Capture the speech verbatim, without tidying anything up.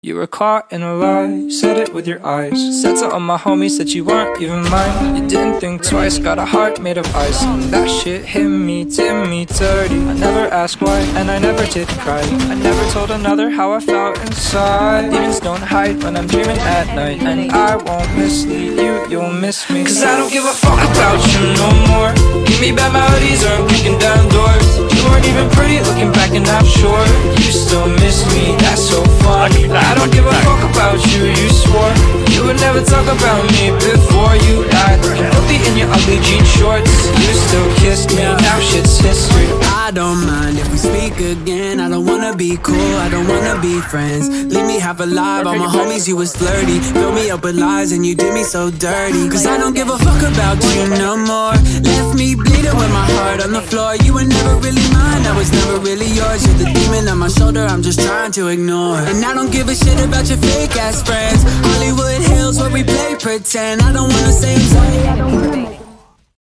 You were caught in a lie, said it with your eyes. Said something my homie, said you weren't even mine. You didn't think twice, got a heart made of ice. And that shit hit me, did me dirty. I never asked why, and I never did cry. I never told another how I felt inside. Demons don't hide when I'm dreaming at night. And I won't mislead you, you'll miss me. Cause I don't give a fuck about you no more. Give me bad melodies or I'm kicking down doors. You weren't even pretty looking back and I'm sure you still miss me, that's so funny. I don't give a fuck about you, you swore you would never talk about me before you died. You're filthy in your ugly jean shorts. You still kissed me, now shit's history. I don't mind if we speak again. I don't wanna be cool, I don't wanna be friends. Leave me half alive, all my homies, you was flirty. Fill me up with lies and you did me so dirty. Cause I don't give a fuck about you no more. Left me bleeding with my heart on the floor. You were never really mine, I was never really yours. You're the demon on my shoulder, I'm just trying to ignore. And I don't give a shit about your fake ass friends. Hollywood Hills where we play pretend. I don't wanna say